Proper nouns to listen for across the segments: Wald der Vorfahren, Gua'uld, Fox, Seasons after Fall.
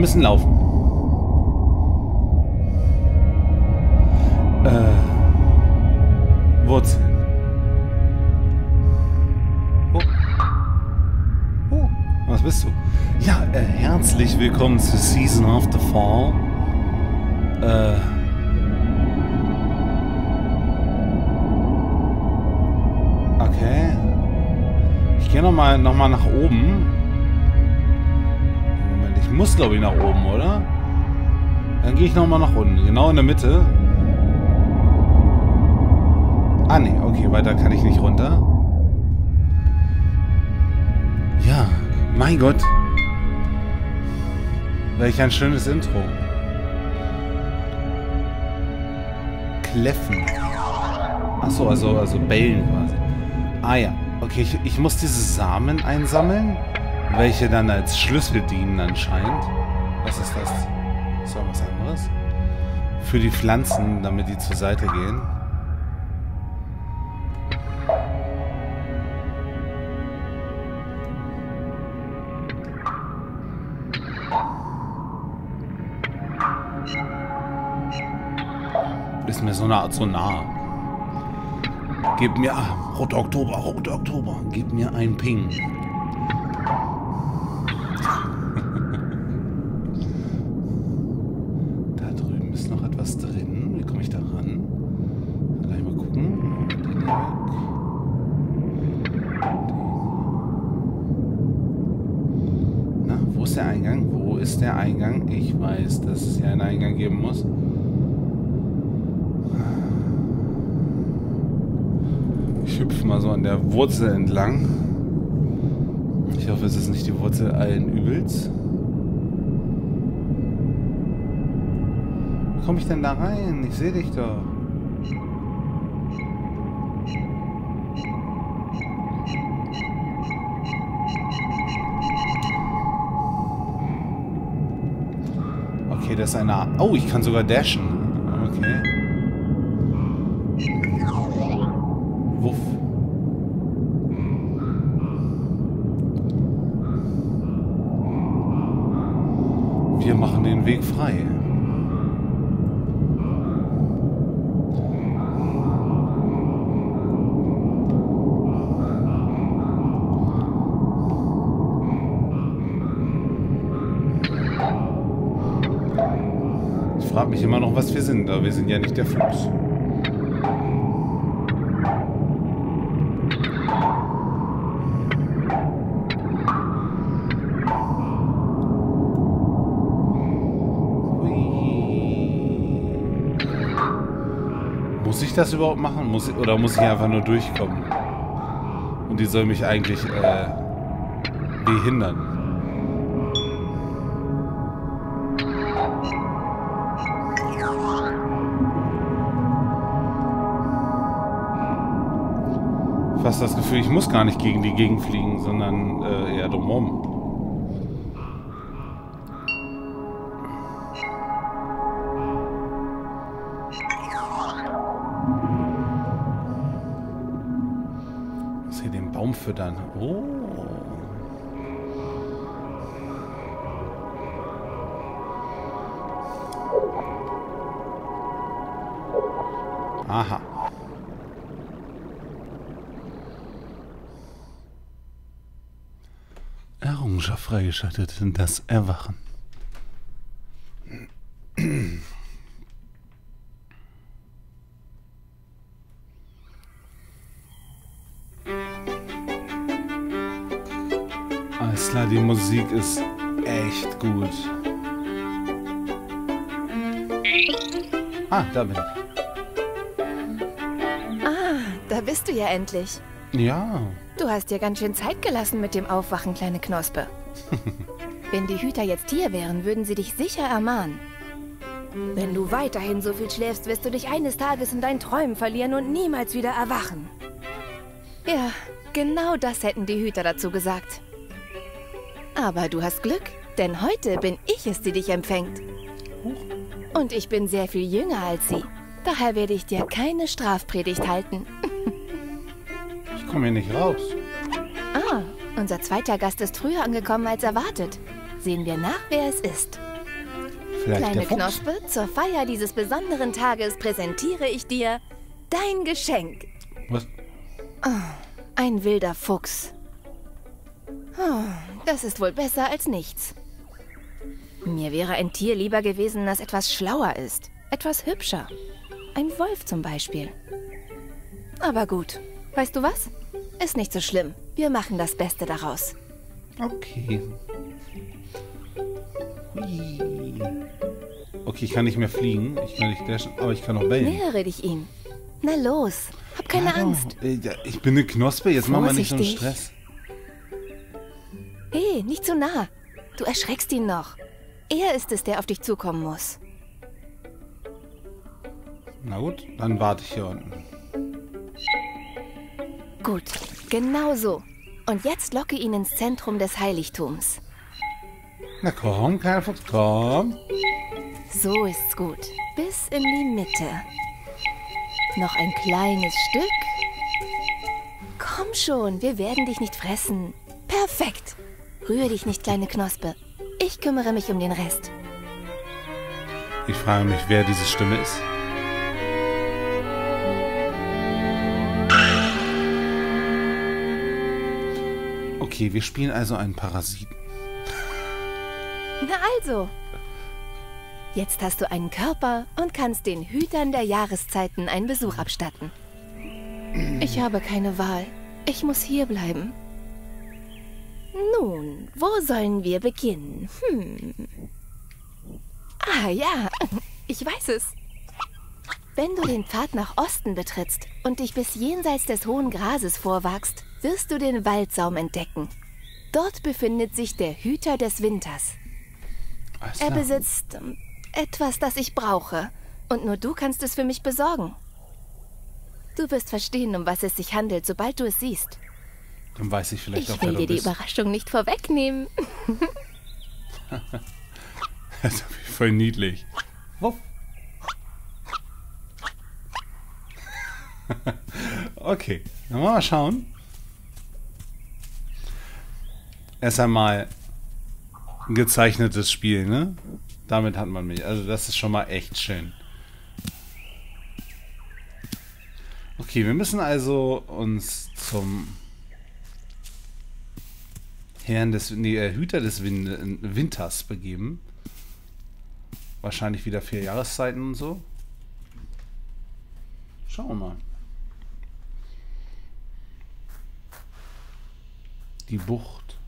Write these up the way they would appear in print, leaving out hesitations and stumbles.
Wir müssen laufen. Wurzeln. Oh, was bist du? Ja, herzlich willkommen zu Seasons after Fall. Okay. Ich gehe noch mal nach oben. Moment, ich muss glaube ich nach oben, oder? Dann gehe ich noch mal nach unten, genau in der Mitte. Ah ne, okay, weiter kann ich nicht runter. Ja, mein Gott. Welch ein schönes Intro. Kläffen. Achso, also bellen quasi. Ah ja, okay, ich muss diese Samen einsammeln, welche dann als Schlüssel dienen anscheinend. Was ist das? Ist doch was anderes. Für die Pflanzen, damit die zur Seite gehen. Ist mir so nah, Gib mir... Rot Oktober. Gib mir einen Ping. Da drüben ist noch etwas drin. Wie komme ich da ran? Vielleicht mal gucken. Den weg. Na, wo ist der Eingang? Wo ist der Eingang? Ich weiß, dass es hier einen Eingang geben muss. Ich hüpfe mal so an der Wurzel entlang. Ich hoffe, es ist nicht die Wurzel allen Übels. Wie komme ich denn da rein? Ich sehe dich doch. Okay, das ist eine... Oh, ich kann sogar dashen. Okay. Wuff. Wir machen den Weg frei. Ich frage mich immer noch, was wir sind, aber wir sind ja nicht der Fuchs. Muss ich das überhaupt machen? Oder muss ich einfach nur durchkommen? Und die soll mich eigentlich behindern. Fast das Gefühl, ich muss gar nicht gegen die Gegend fliegen, sondern eher drumherum. Füttern. Oh. Aha. Errungenschaft freigeschaltet, das Erwachen. Alles klar, die Musik ist echt gut. Ah, da bin ich. Ah, da bist du ja endlich. Ja. Du hast dir ganz schön Zeit gelassen mit dem Aufwachen, kleine Knospe. Wenn die Hüter jetzt hier wären, würden sie dich sicher ermahnen. Wenn du weiterhin so viel schläfst, wirst du dich eines Tages in deinen Träumen verlieren und niemals wieder erwachen. Ja, genau das hätten die Hüter dazu gesagt. Aber du hast Glück, denn heute bin ich es, die dich empfängt. Und ich bin sehr viel jünger als sie. Daher werde ich dir keine Strafpredigt halten. Ich komme hier nicht raus. Ah, unser zweiter Gast ist früher angekommen als erwartet. Sehen wir nach, wer es ist. Vielleicht der Fuchs? Kleine Knospe, zur Feier dieses besonderen Tages präsentiere ich dir dein Geschenk. Was? Oh, ein wilder Fuchs. Oh, das ist wohl besser als nichts. Mir wäre ein Tier lieber gewesen, das etwas schlauer ist, etwas hübscher. Ein Wolf zum Beispiel. Aber gut, weißt du was? Ist nicht so schlimm. Wir machen das Beste daraus. Okay. Hui. Okay, ich kann nicht mehr fliegen. Ich kann nicht dashen, aber ich kann noch bellen. Nähere dich ihm. Na los, hab keine Angst. Ich bin eine Knospe, jetzt machen wir nicht so einen Stress. Hey, nicht so nah. Du erschreckst ihn noch. Er ist es, der auf dich zukommen muss. Na gut, dann warte ich hier unten. Gut, genau so. Und jetzt locke ihn ins Zentrum des Heiligtums. Na komm, kleiner Fuchs, komm. So ist's gut. Bis in die Mitte. Noch ein kleines Stück. Komm schon, wir werden dich nicht fressen. Perfekt. Rühre dich nicht, kleine Knospe. Ich kümmere mich um den Rest. Ich frage mich, wer diese Stimme ist. Okay, wir spielen also einen Parasiten. Na also. Jetzt hast du einen Körper und kannst den Hütern der Jahreszeiten einen Besuch abstatten. Ich habe keine Wahl. Ich muss hier bleiben. Nun, wo sollen wir beginnen? Ah ja, ich weiß es. Wenn du den Pfad nach Osten betrittst und dich bis jenseits des hohen Grases vorwagst, wirst du den Waldsaum entdecken. Dort befindet sich der Hüter des Winters. Er besitzt etwas, das ich brauche. Und nur du kannst es für mich besorgen. Du wirst verstehen, um was es sich handelt, sobald du es siehst. Dann weiß ich vielleicht auch, wer du bist. Ich will dir die Überraschung nicht vorwegnehmen. Das ist voll niedlich. Wuff. Okay, dann wollen wir mal schauen. Erst einmal ein gezeichnetes Spiel, ne? Damit hat man mich. Also das ist schon mal echt schön. Okay, wir müssen also uns zum Herrn des, Hüter des Winters begeben. Wahrscheinlich wieder 4 Jahreszeiten und so. Schauen wir mal. Die Bucht.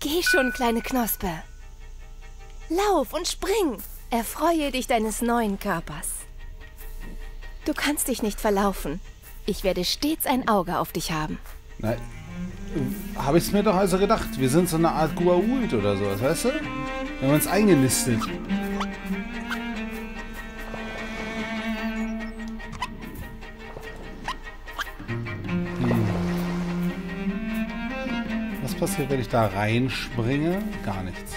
Geh schon, kleine Knospe. Lauf und spring. Erfreue dich deines neuen Körpers. Du kannst dich nicht verlaufen. Ich werde stets ein Auge auf dich haben. Na, habe ich es mir doch also gedacht. Wir sind so eine Art Gua'uld oder sowas, weißt du? Wir haben uns eingenistet. Passiert, wenn ich da reinspringe? Gar nichts.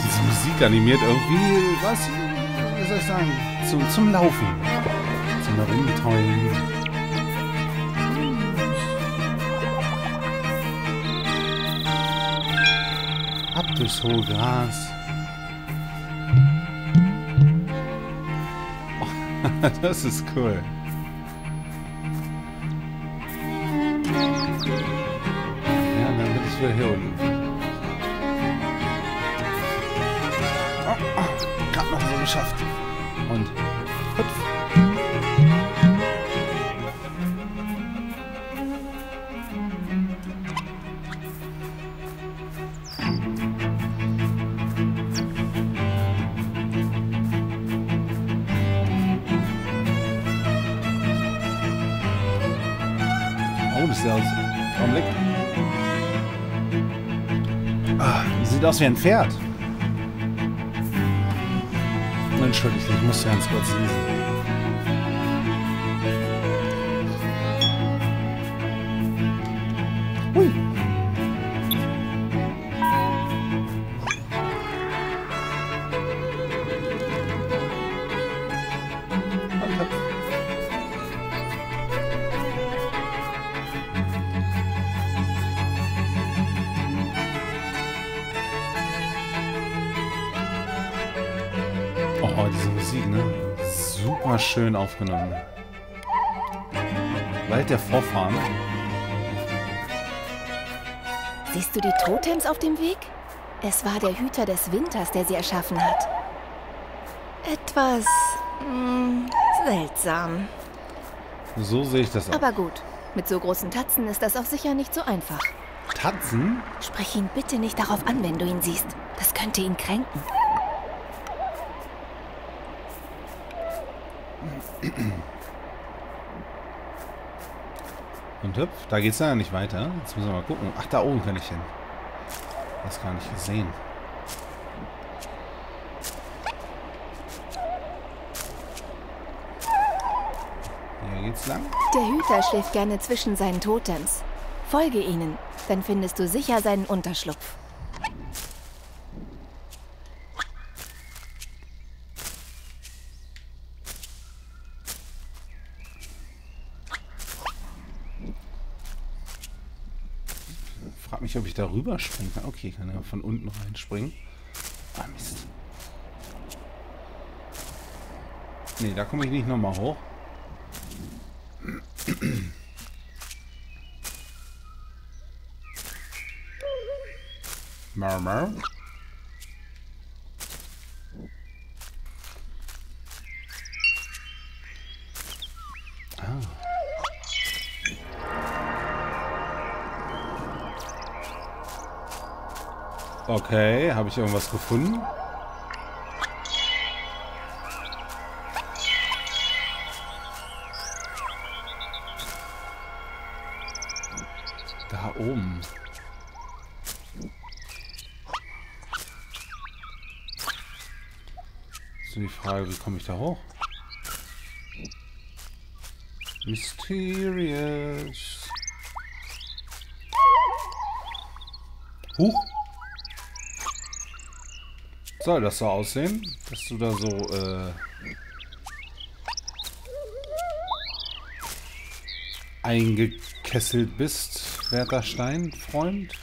Diese Musik animiert irgendwie, was soll ich sagen, zum Laufen. Zum Herumtollen. Ab durchs hohe Gras. Das ist cool. Ja, dann bin ich wieder hier unten. Gerade noch so geschafft. Und hüpf. Sieht aus wie ein Pferd. Entschuldigt, ich muss ja ganz kurz lesen. Hui. Oh, diese Musik, ne? Super schön aufgenommen. Wald der Vorfahren. Siehst du die Totems auf dem Weg? Es war der Hüter des Winters, der sie erschaffen hat. Etwas seltsam. So sehe ich das auch. Aber gut, mit so großen Tatzen ist das auch sicher nicht so einfach. Tatzen? Sprech ihn bitte nicht darauf an, wenn du ihn siehst. Das könnte ihn kränken. Und hüpf, da geht's leider nicht weiter. Jetzt müssen wir mal gucken. Ach, da oben kann ich hin. Das gar nicht gesehen. Hier geht's lang. Der Hüter schläft gerne zwischen seinen Totems. Folge ihnen, dann findest du sicher seinen Unterschlupf. Frag mich, ob ich da rüber springen kann. Okay, kann ja von unten reinspringen. Ah, Mist. Nee, da komme ich nicht nochmal hoch. Murmur. Ah. Okay, habe ich irgendwas gefunden? Da oben. Die Frage, wie komme ich da hoch? Mysterious. Huch. Soll das so aussehen, dass du da so eingekesselt bist, werter Steinfreund?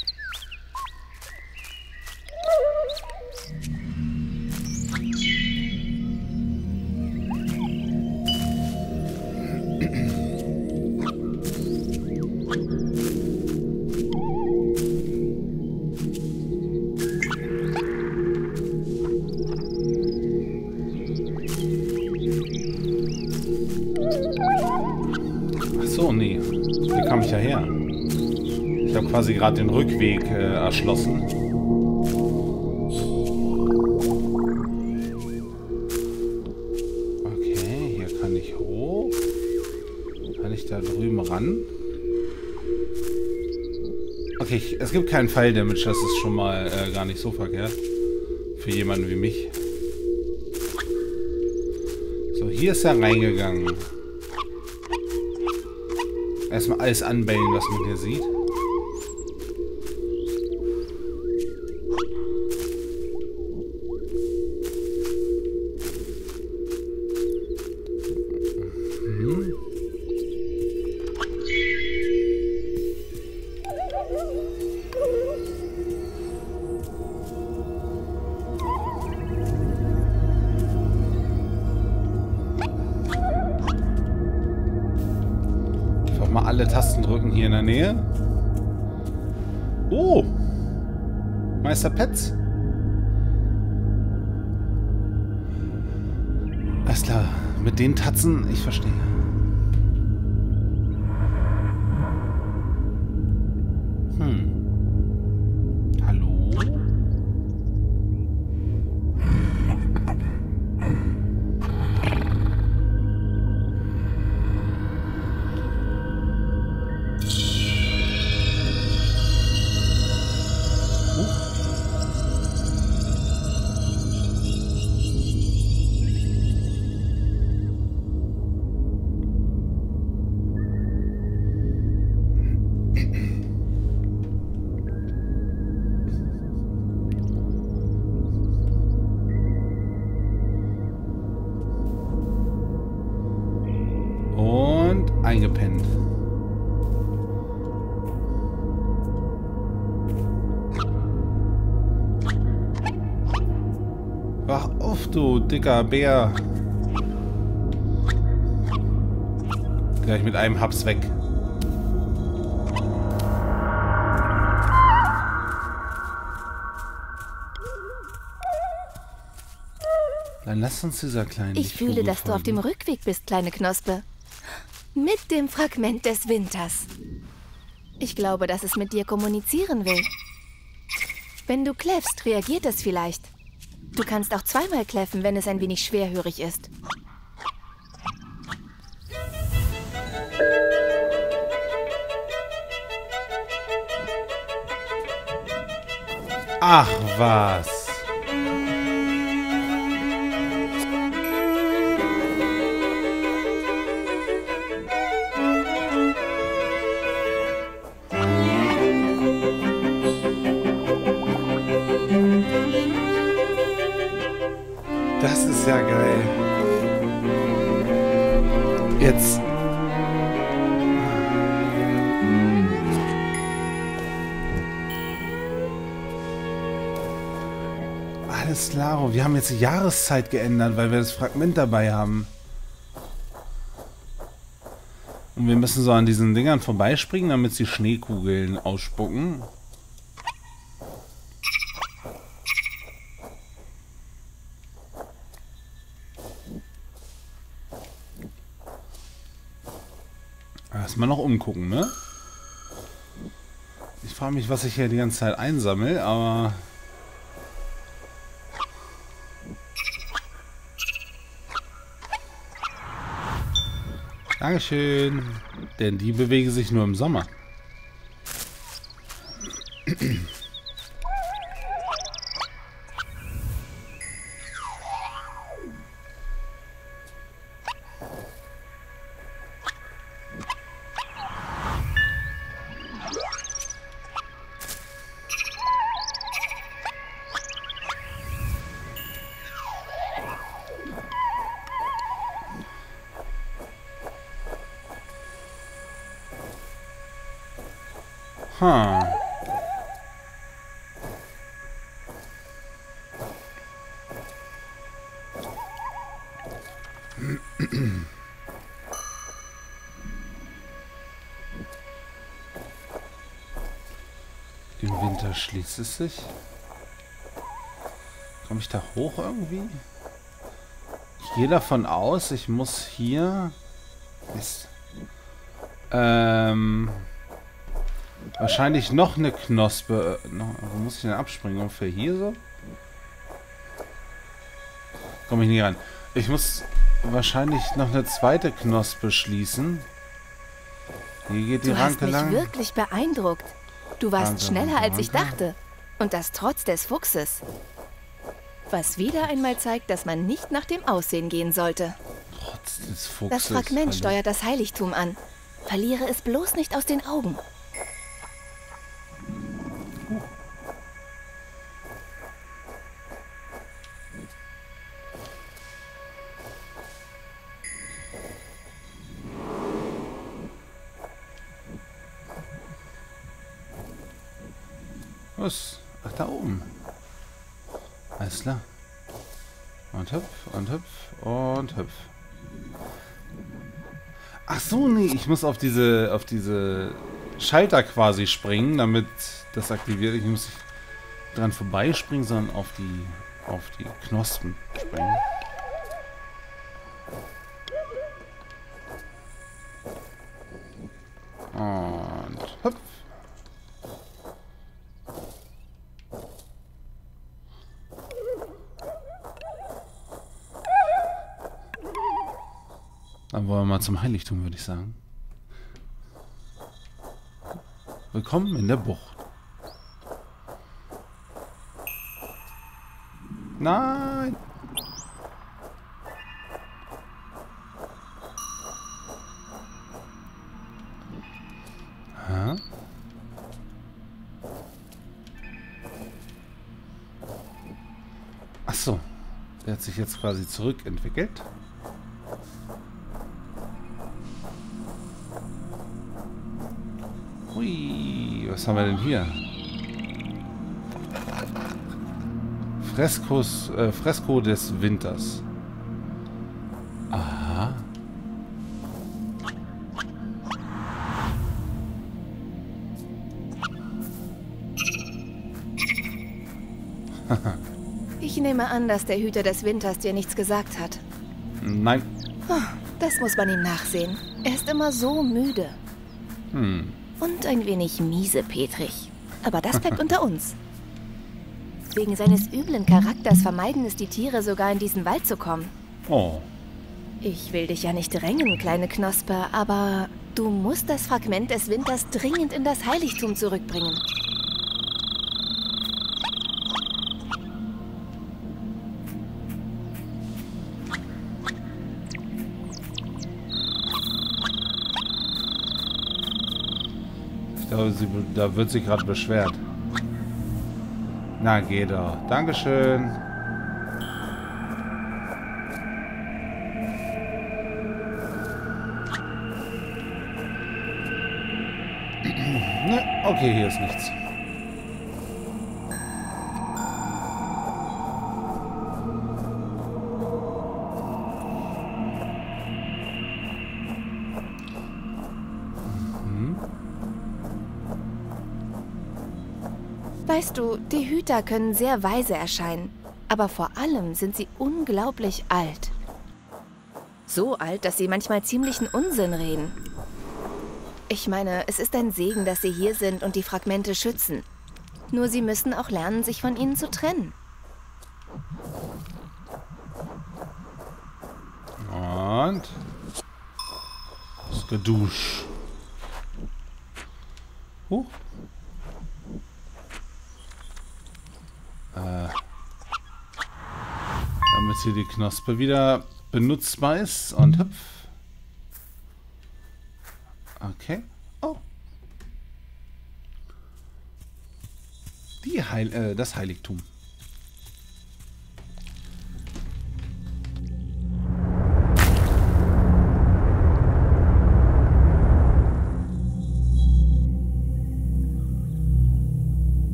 Quasi gerade den Rückweg erschlossen. Okay, hier kann ich hoch. Kann ich da drüben ran? Okay, es gibt keinen Fall-Damage, das ist schon mal gar nicht so verkehrt. Für jemanden wie mich. So, hier ist er reingegangen. Erstmal alles anbellen, was man hier sieht. Mal alle Tasten drücken hier in der Nähe. Oh! Meister Pets. Alles klar. Mit den Tatzen, ich verstehe. Hallo? Eingepennt. Wach auf, du dicker Bär. Gleich mit einem Haps weg. Dann lass uns dieser kleinen... Ich fühle, dass du auf dem Rückweg bist, kleine Knospe. Mit dem Fragment des Winters. Ich glaube, dass es mit dir kommunizieren will. Wenn du kläffst, reagiert es vielleicht. Du kannst auch zweimal kläffen, wenn es ein wenig schwerhörig ist. Ach was. Das ist ja geil. Jetzt. Alles klar, wir haben jetzt die Jahreszeit geändert, weil wir das Fragment dabei haben. Und wir müssen so an diesen Dingern vorbeispringen, damit sie Schneekugeln ausspucken. Mal noch umgucken, ne? Ich frage mich, was ich hier die ganze Zeit einsammle, aber... Dankeschön. Denn die bewegen sich nur im Sommer. Huh. Im Winter schließt es sich. Komme ich da hoch irgendwie? Ich gehe davon aus, ich muss hier... Mist. Wahrscheinlich noch eine Knospe. Wo muss ich denn abspringen? Ungefähr hier so? Komme ich nicht ran. Ich muss wahrscheinlich noch eine zweite Knospe schließen. Hier geht die Ranke lang. Du hast mich wirklich beeindruckt. Du warst schneller, als ich dachte. Und das trotz des Fuchses. Was wieder einmal zeigt, dass man nicht nach dem Aussehen gehen sollte. Trotz des Fuchses. Das Fragment steuert das Heiligtum an. Verliere es bloß nicht aus den Augen. Was? Ach, da oben. Alles klar. Und hüpf, und hüpf, und hüpf. Ach so, nee, ich muss auf diese Schalter quasi springen, damit das aktiviert. Ich muss nicht dran vorbeispringen, sondern auf die Knospen springen. Und hüpf. Dann wollen wir mal zum Heiligtum, würde ich sagen. Willkommen in der Bucht. Nein! Hä? Ach so, der hat sich jetzt quasi zurückentwickelt. Was haben wir denn hier? Fresko des Winters. Aha. Ich nehme an, dass der Hüter des Winters dir nichts gesagt hat. Nein. Oh, das muss man ihm nachsehen. Er ist immer so müde. Hm. Und ein wenig miesepetrig. Aber das bleibt unter uns. Wegen seines üblen Charakters vermeiden es die Tiere sogar, in diesen Wald zu kommen. Oh. Ich will dich ja nicht drängen, kleine Knospe, aber du musst das Fragment des Winters dringend in das Heiligtum zurückbringen. Ich glaube, da wird sie gerade beschwert. Na, geh doch. Dankeschön. Ne, okay, hier ist nichts. Weißt du, die Hüter können sehr weise erscheinen, aber vor allem sind sie unglaublich alt. So alt, dass sie manchmal ziemlichen Unsinn reden. Ich meine, es ist ein Segen, dass sie hier sind und die Fragmente schützen. Nur sie müssen auch lernen, sich von ihnen zu trennen. Und? Das Gedusch. Huch. Damit hier die Knospe wieder benutzbar ist und hüpf. Okay. Oh. Das Heiligtum.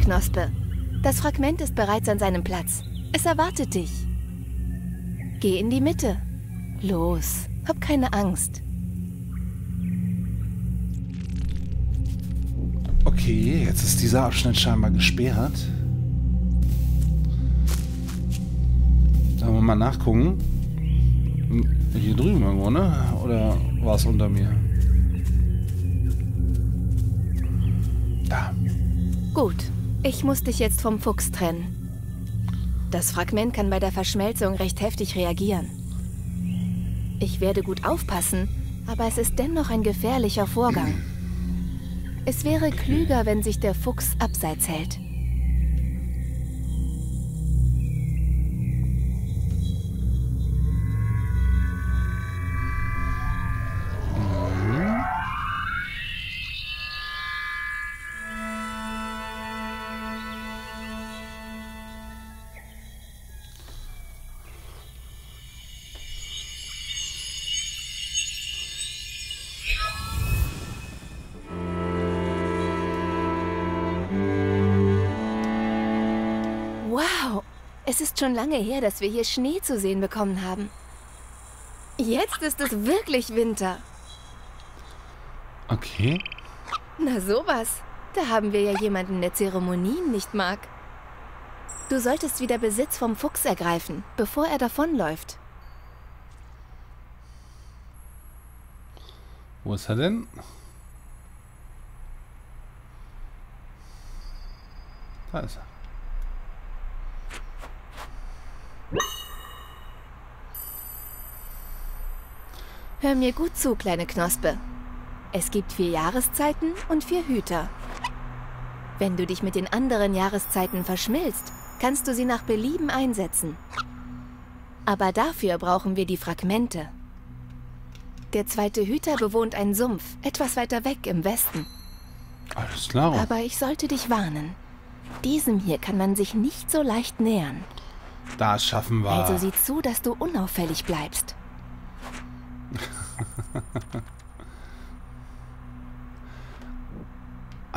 Knospe. Das Fragment ist bereits an seinem Platz. Es erwartet dich. Geh in die Mitte. Los, hab keine Angst. Okay, jetzt ist dieser Abschnitt scheinbar gesperrt. Sollen wir mal nachgucken? Hier drüben irgendwo, ne? Oder war es unter mir? Da. Gut. Ich muss dich jetzt vom Fuchs trennen. Das Fragment kann bei der Verschmelzung recht heftig reagieren. Ich werde gut aufpassen, aber es ist dennoch ein gefährlicher Vorgang. Es wäre klüger, wenn sich der Fuchs abseits hält. Es ist schon lange her, dass wir hier Schnee zu sehen bekommen haben. Jetzt ist es wirklich Winter. Okay. Na sowas. Da haben wir ja jemanden, der Zeremonien nicht mag. Du solltest wieder Besitz vom Fuchs ergreifen, bevor er davonläuft. Wo ist er denn? Da ist er. Hör mir gut zu, kleine Knospe. Es gibt 4 Jahreszeiten und 4 Hüter. Wenn du dich mit den anderen Jahreszeiten verschmilzt, kannst du sie nach Belieben einsetzen. Aber dafür brauchen wir die Fragmente. Der zweite Hüter bewohnt einen Sumpf, etwas weiter weg im Westen. Alles klar. Aber ich sollte dich warnen. Diesem hier kann man sich nicht so leicht nähern. Das schaffen wir. Also sieh zu, dass du unauffällig bleibst.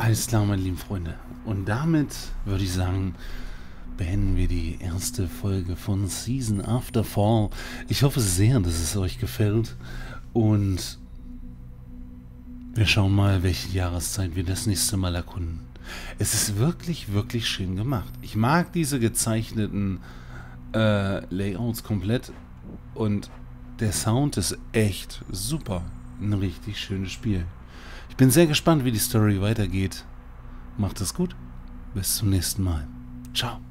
Alles klar, meine lieben Freunde. Und damit würde ich sagen, beenden wir die erste Folge von Season After Fall. Ich hoffe sehr, dass es euch gefällt. Und wir schauen mal, welche Jahreszeit wir das nächste Mal erkunden. Es ist wirklich, wirklich schön gemacht. Ich mag diese gezeichneten Layouts komplett. Und der Sound ist echt super. Ein richtig schönes Spiel. Ich bin sehr gespannt, wie die Story weitergeht. Macht es gut. Bis zum nächsten Mal. Ciao.